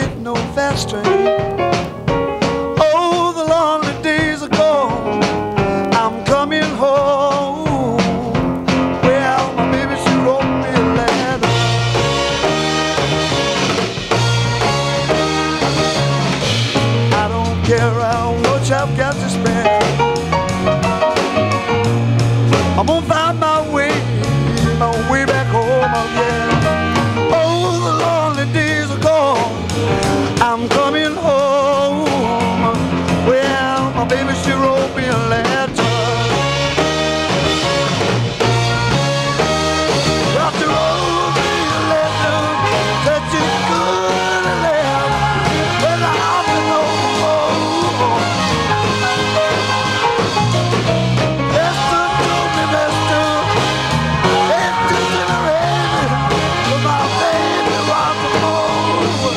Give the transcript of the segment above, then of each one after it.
take no fast train. Oh, the lonely days are gone, I'm coming home. Well, my baby, she wrote me a letter. I don't care how much I've got to spare, I'm gonna find my way back home again. I'm coming home. Well, my baby, she wrote me a letter. Well, she wrote me a letter that you couldn't live. Well, I'll be no more. Esther told me, Esther, Esther's in a raven, but my baby wants more.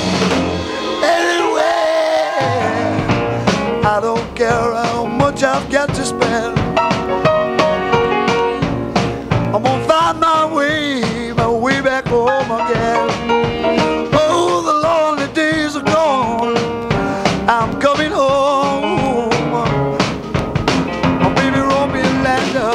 I don't care how much I've got to spend, I'm gonna find my way back home again. Oh, the lonely days are gone, I'm coming home. My baby wrote me a letter.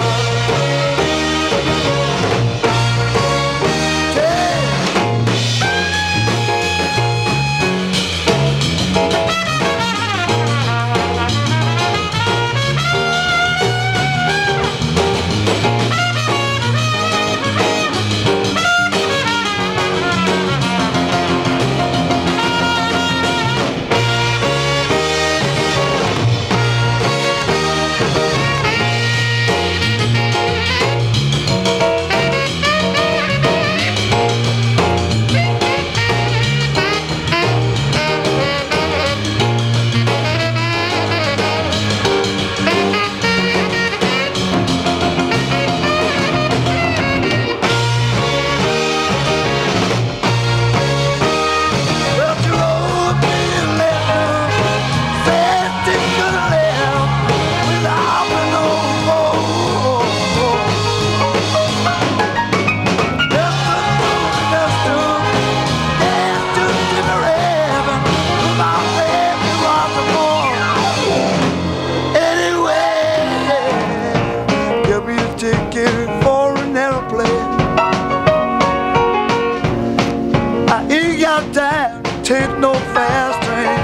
Take no fast train.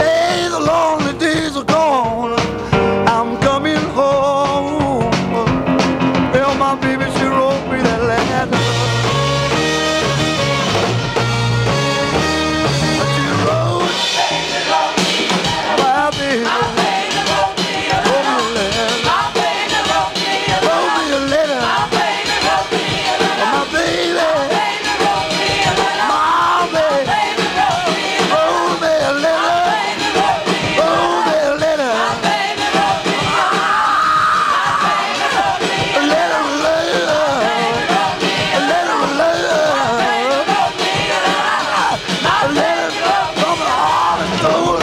Hey, the lonely days are gone, I'm coming home. Well, my baby, she wrote me that letter. She wrote my baby, wrote me a letter. My baby. Oh!